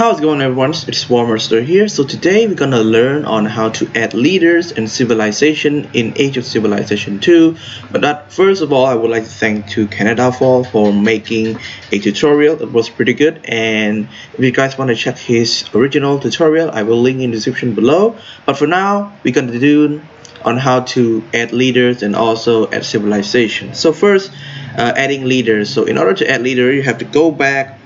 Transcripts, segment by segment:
How's it going, everyone? It's Warmaster here. So today we're gonna learn on how to add leaders and civilization in Age of Civilization 2. But that, first of all, I would like to thank to Canadaball for making a tutorial that was pretty good. And if you guys want to check his original tutorial, I will link in the description below. But for now, we're gonna do on how to add leaders and also add civilization. So first, adding leaders. So in order to add leader, you have to go back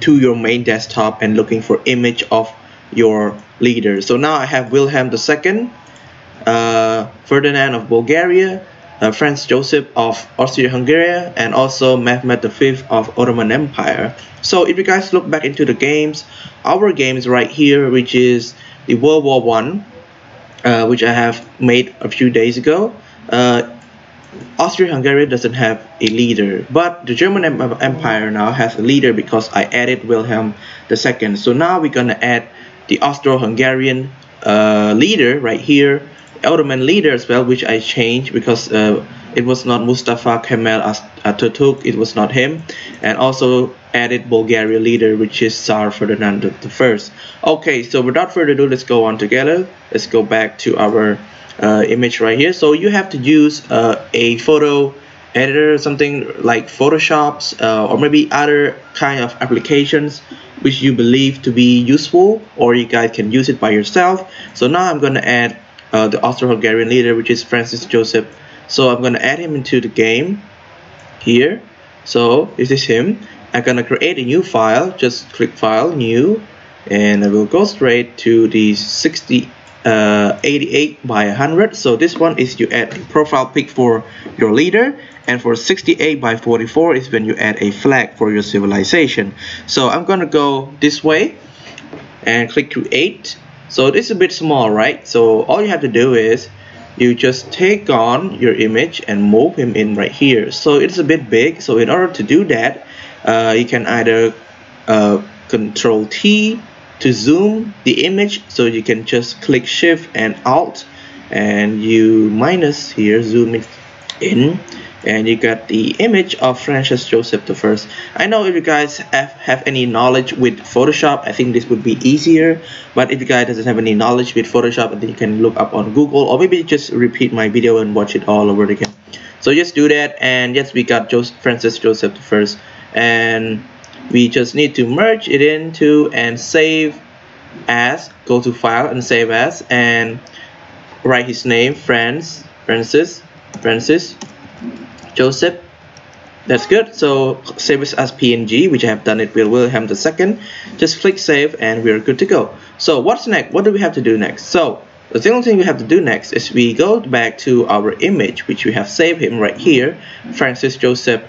to your main desktop and looking for image of your leader. So now I have Wilhelm II, Ferdinand of Bulgaria, Franz Joseph of Austria-Hungary, and also Mehmet V of Ottoman Empire. So if you guys look back into the games, our games right here, which is the World War I, which I have made a few days ago, Austria-Hungary doesn't have a leader, but the German Empire now has a leader because I added Wilhelm II. So now we're gonna add the Austro-Hungarian leader right here, Ottoman leader as well, which I changed because it was not Mustafa Kemal Atatürk, it was not him, and also added Bulgaria leader, which is Tsar Ferdinand I. Okay, so without further ado, let's go on together. Let's go back to our image right here. So you have to use a photo editor, something like Photoshop, or maybe other kind of applications which you believe to be useful, or you guys can use it by yourself. So now I'm going to add the Austro-Hungarian leader, which is Francis Joseph. So I'm going to add him into the game here. So this is him. I'm going to create a new file. Just click File, New, and I will go straight to the 88 by 100. So this one is you add a profile pic for your leader, and for 68 by 44 is when you add a flag for your civilization. So I'm gonna go this way and click Create. So this is a bit small, right? So all you have to do is you just take on your image and move him in right here. So it's a bit big, so in order to do that, you can either Control T to zoom the image, so you can just click Shift and Alt, and you minus here, zoom it in, and you got the image of Francis Joseph I. I know if you guys have any knowledge with Photoshop, I think this would be easier, but if you guys doesn't have any knowledge with Photoshop, I think you can look up on Google, or maybe just repeat my video and watch it all over again. So just do that, and yes, we got Francis Joseph I, and we just need to merge it into and save as. Go to File and Save As, and write his name, Francis Joseph. That's good. So save it as PNG, which I have done it with Wilhelm II. Just click Save, and we're good to go. So what's next? What do we have to do next? So the only thing we have to do next is we go back to our image, which we have saved him right here, Francis Joseph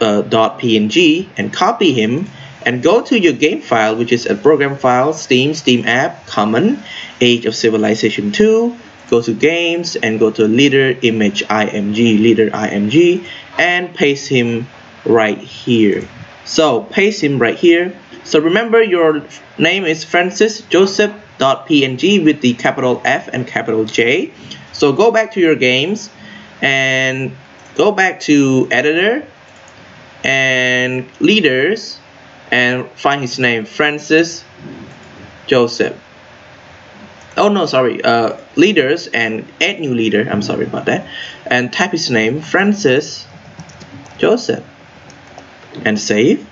.png, and copy him and go to your game file, which is a program file, Steam app, common, Age of Civilization 2. Go to games and go to leader image, leader img, and paste him right here. So paste him right here. So remember, your name is Francis Joseph .png with the capital F and capital J. So go back to your games and go back to editor and leaders and find his name, Francis Joseph. Oh no, sorry, leaders, and add new leader. I'm sorry about that, and type his name, Francis Joseph, and save.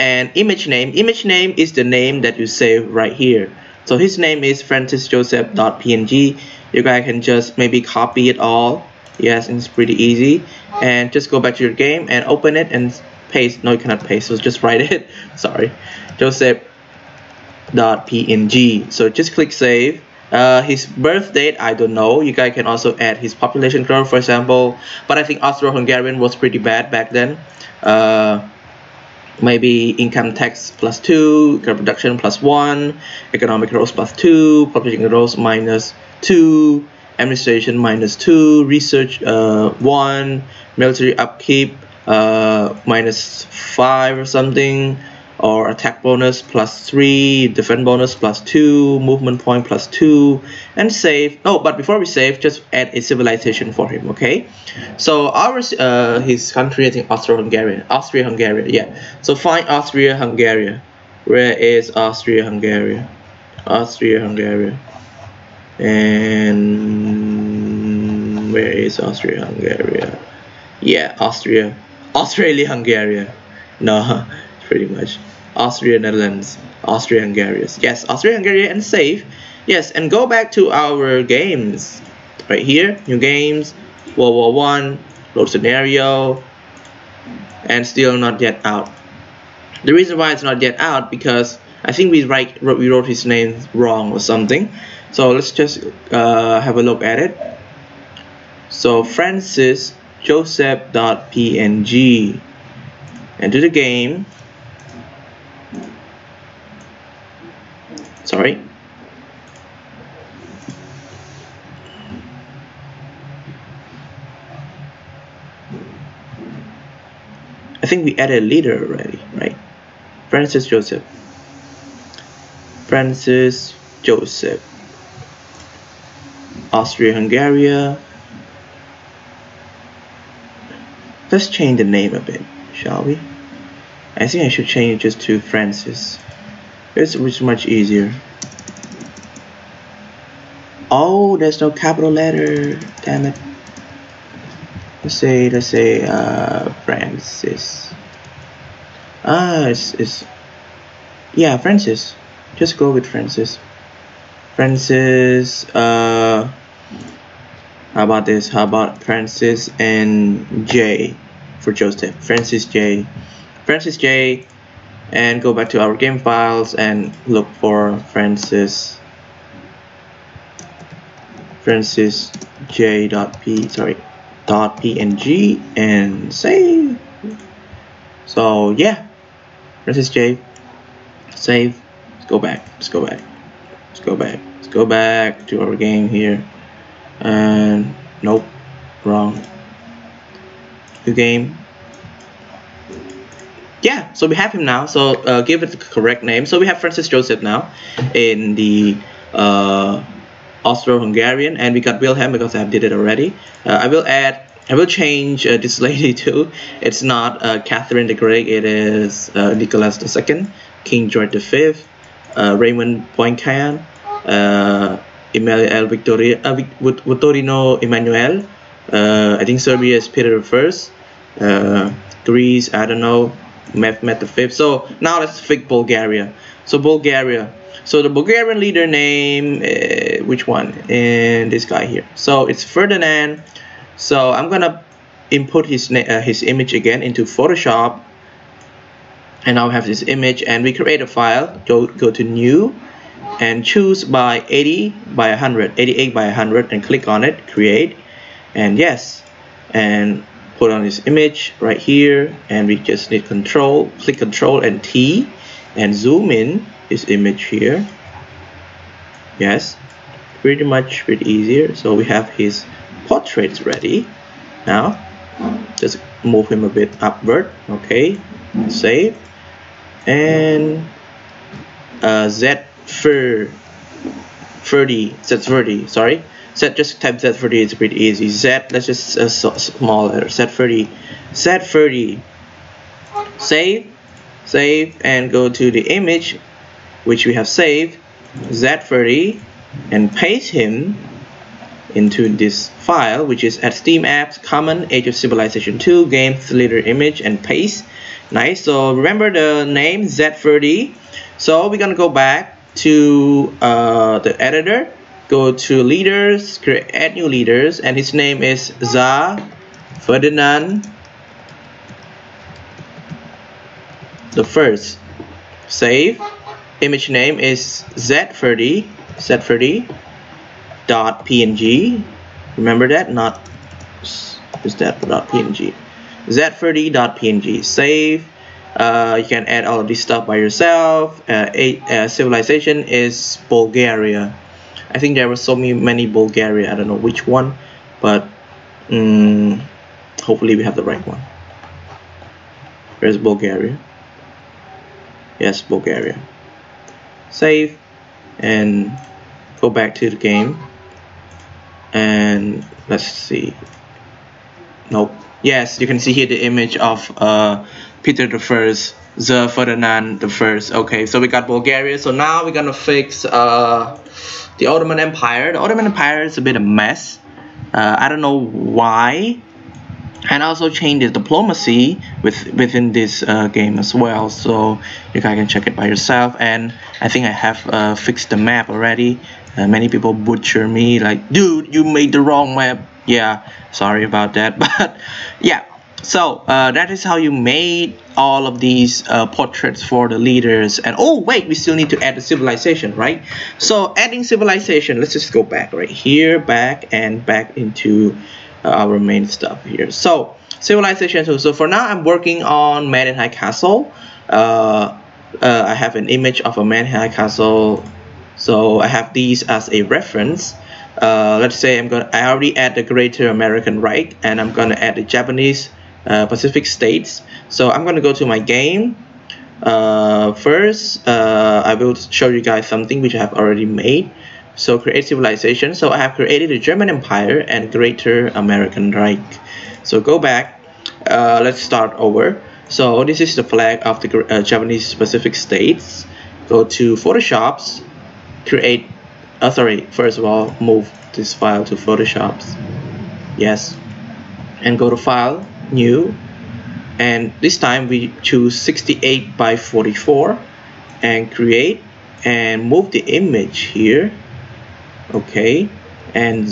And image name is the name that you save right here. So his name is Francis Joseph .png. You guys can just maybe copy it all. Yes, and it's pretty easy. And just go back to your game and open it and paste. No, you cannot paste, so just write it. Sorry, Joseph.png. So just click Save. His birth date, I don't know. You guys can also add his population curve, for example. But I think Austro-Hungarian was pretty bad back then. Maybe income tax +2, production +1, economic growth +2, population growth -2. Administration -2, research 1, military upkeep -5 or something, or attack bonus +3, defense bonus +2, movement point +2, and save. Oh, but before we save, just add a civilization for him, okay? So ours, his country, I think Austria-Hungarian. Yeah. So find Austria-Hungary. where is Austria-Hungary? Austria-Hungary. And where is Austria-Hungary? Yeah, Austria. Australia-Hungary. No, pretty much. Austria-Netherlands. Austria-Hungary. Yes, Austria-Hungary and save. Yes, and go back to our games. Right here, new games, World War I, load scenario, and still not yet out. The reason why it's not yet out because I think we wrote his name wrong or something. So let's just have a look at it. So Francis Joseph.png, enter the game. Sorry. I think we added a leader already, right? Francis Joseph. Francis Joseph. Austria-Hungary. Let's change the name a bit, shall we? I think I should change it just to Francis. It's much easier. Oh, there's no capital letter. Damn it. Let's say Francis. Yeah, Francis. Just go with Francis. Francis. How about this? How about Francis and J for Joseph? Francis J. Francis J. And go back to our game files and look for Francis. Francis J.P. Sorry. .png and save. So yeah, Francis J. Save. Let's go back to our game here. And nope, wrong. New game. Yeah, so we have him now. So give it the correct name. So we have Francis Joseph now in the Austro-Hungarian, and we got Wilhelm because I did it already. I will change this lady too. It's not Catherine the Great. It is Nicholas II, King George V, Raymond Poincaré, Emmanuel Victorino Emmanuel. I think Serbia is Peter I. Greece, I don't know, Mehmet V. So now let's pick Bulgaria. So Bulgaria. So the Bulgarian leader name, which one? And this guy here. So it's Ferdinand. So I'm gonna input his image again into Photoshop, and I'll have this image. And we create a file. Go to New, and choose by 80 by 100, 88 by 100, and click on it. Create, and yes, and put on his image right here. And we just need Control. Click Control and T, and zoom in this image here. Yes, pretty much pretty easier. So we have his portraits ready now. Just move him a bit upward. Okay, save. And Z30, sorry, Z, just type Z30, it's pretty easy. Z, let's just small letter, Z30, Z30. Save and go to the image which we have saved, Z30, and paste him into this file, which is at Steam apps, common, Age of Civilization 2, games, leader image, and paste. Nice. So remember the name Z30. So we're gonna go back to the editor, go to leaders, create, add new leaders, and his name is Tsar Ferdinand the First. Save. Image name is z30.png. Remember that, not is that .png. z30.png. Save. You can add all of this stuff by yourself. Civilization is Bulgaria. I think there were so many Bulgaria. I don't know which one, but hopefully we have the right one. Where's Bulgaria? Yes, Bulgaria. Save and go back to the game, and let's see. Nope. Yes, you can see here the image of Peter the First the Ferdinand I. Okay, so we got Bulgaria. So now we're gonna fix the Ottoman Empire. The Ottoman Empire is a bit of a mess. I don't know why. And also change the diplomacy within this game as well. So you guys can check it by yourself. And I think I have fixed the map already. Many people butcher me like, dude, you made the wrong map. Yeah, sorry about that. But yeah, so that is how you made all of these portraits for the leaders. And oh wait, we still need to add the civilization, right? So adding civilization, let's just go back right here, back and back into our main stuff here. So civilization 2. So for now I'm working on Manhattan Castle. I have an image of a Manhattan Castle, so I have these as a reference. Let's say I already add the Greater American Reich, and I'm gonna add the Japanese Pacific States. So I'm gonna go to my game. First I will show you guys something which I have already made. So create civilization. So I have created the German Empire and Greater American Reich. So go back. Let's start over. So this is the flag of the Japanese Pacific States. Go to Photoshop's. Create. First of all, move this file to Photoshop's. Yes. And go to File, New. And this time we choose 68 by 44. And create. And move the image here. Okay, and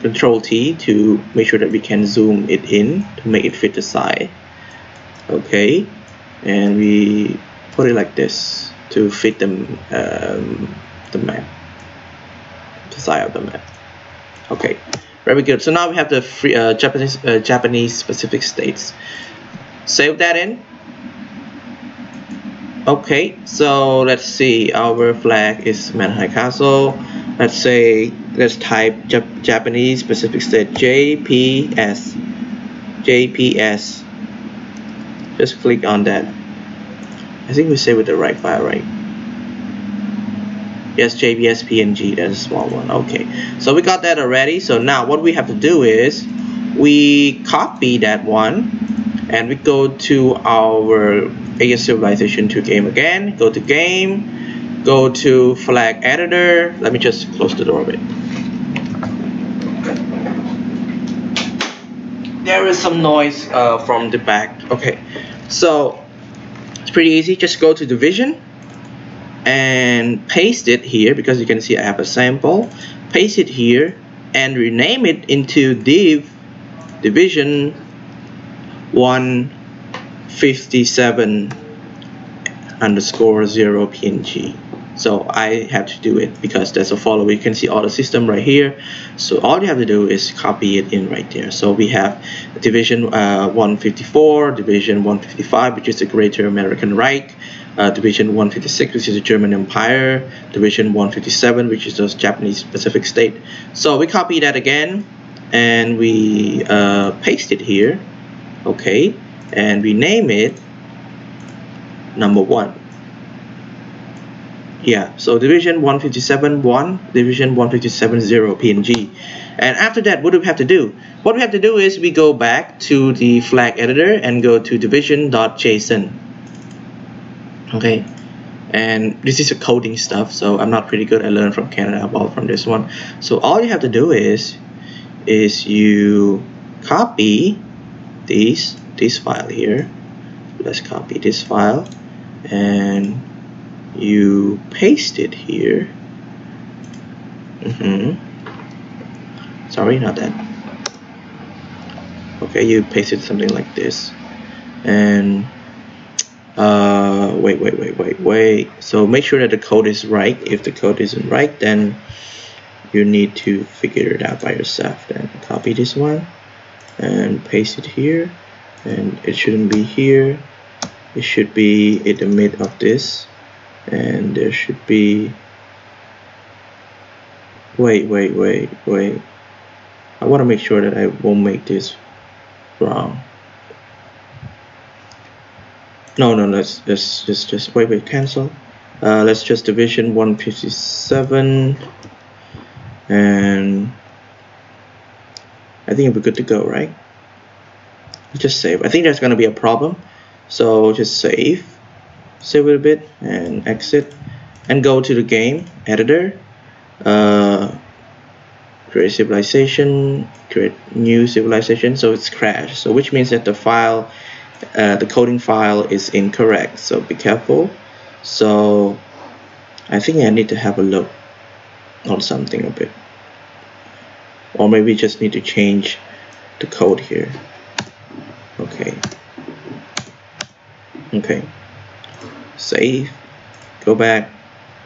Control-T to make sure that we can zoom it in to make it fit the size. Okay, and we put it like this to fit the map, the size of the map. Okay, very good. So now we have the free, Japanese Pacific States. Save that in. Okay, so let's see. Our flag is Manhattan Castle. Let's say, let's type Japanese Pacific State, JPS, JPS. Just click on that. I think we save with the right file, right? Yes, JPS PNG, that's a small one. Okay, so we got that already. So now what we have to do is we copy that one and we go to our Age of Civilization 2 game again, go to game. Go to flag editor. Let me just close the door a bit. There is some noise from the back. Okay, so it's pretty easy. Just go to division and paste it here because you can see I have a sample. Paste it here and rename it into div division 157_0 PNG. So I have to do it because there's a follower. You can see all the system right here. So all you have to do is copy it in right there. So we have division 154, division 155, which is the Greater American Reich, division 156, which is the German Empire, division 157, which is the Japanese Pacific State. So we copy that again and we paste it here. Okay, and we name it number 1. Yeah, so division 157.1, division 157.0 PNG. And after that, what do we have to do? What we have to do is we go back to the flag editor and go to division.json. Okay, and this is a coding stuff, so I'm not pretty good. I learned from Canadaball from this one. So all you have to do is you copy this file here. Let's copy this file and you paste it here. Sorry, not that. Okay, you paste it something like this. And wait. So make sure that the code is right. If the code isn't right, then you need to figure it out by yourself. Then copy this one and paste it here. And it shouldn't be here. It should be in the mid of this. And there should be, wait, I want to make sure that I won't make this wrong. No, let's just wait, cancel. Let's just division 157, and I think we're good to go, right? Just save. I think there's going to be a problem, so just save. silver bit and exit, and go to the game editor, create civilization, create new civilization. So it's crashed, so which means that the file, the coding file is incorrect, so be careful. So I think I need to have a look on something a bit, or maybe just need to change the code here. Okay, save, go back,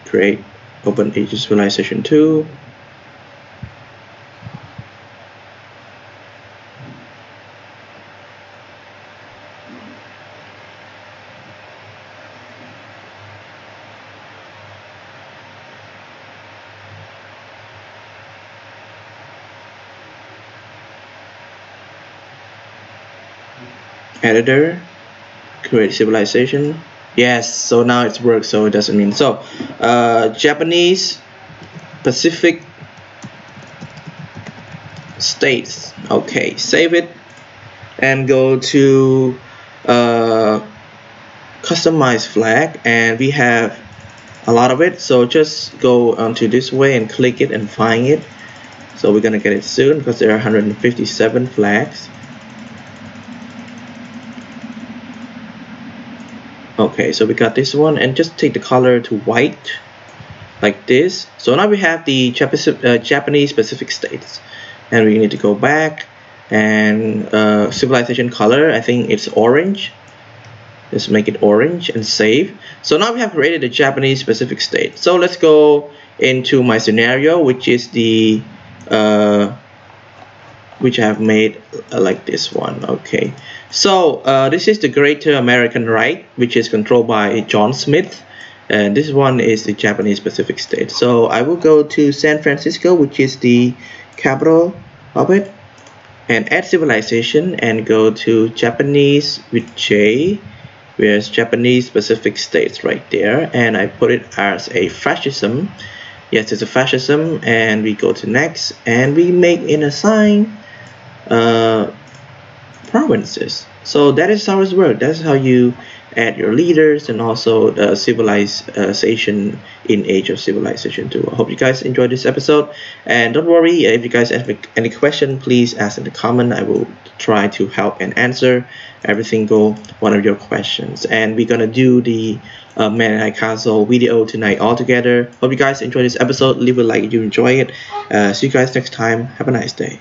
create, open Age of Civilization 2. Editor, create civilization. Yes, so now it's worked, so it doesn't mean so. Japanese Pacific States. Okay, save it and go to customize flag, and we have a lot of it, so just go onto this way and click it and find it. So we're gonna get it soon because there are 157 flags. Okay, so we got this one, and just take the color to white like this. So now we have the Japanese Pacific States, and we need to go back and civilization color, I think it's orange. Just make it orange and save. So now we have created the Japanese Pacific State. So let's go into my scenario, which is the which I have made like this one. Okay, so this is the Greater American Reich, which is controlled by John Smith, and this one is the Japanese Pacific State. So I will go to San Francisco, which is the capital of it, and add civilization and go to Japanese with J, where's Japanese Pacific States right there, and I put it as a fascism. Yes, it's a fascism, and we go to next, and we make an assign provinces. So that is how it's worked. That's how you add your leaders and also the civilization in Age of Civilization 2. I hope you guys enjoyed this episode, and don't worry, if you guys have any question, please ask in the comment. I will try to help and answer every single one of your questions, and we're gonna do the Manhattan Castle video tonight all together. Hope you guys enjoyed this episode. Leave a like if you enjoy it. See you guys next time. Have a nice day.